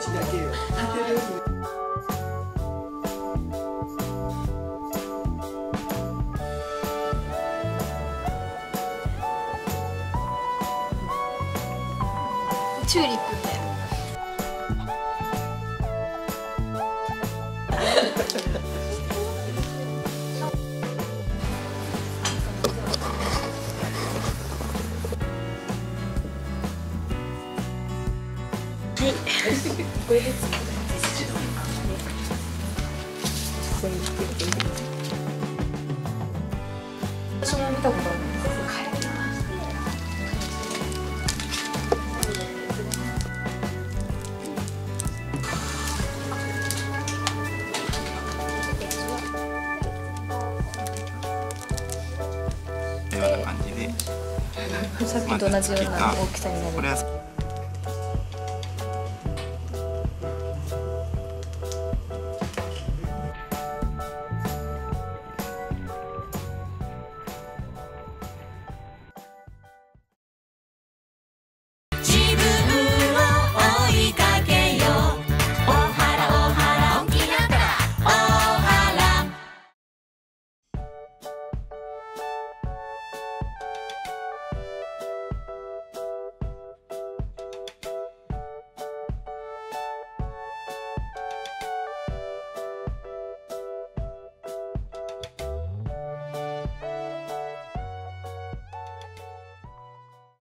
命だけよ。チューリップみたいな。はい、これです。私も見たことある。さっきと同じような大きさになります。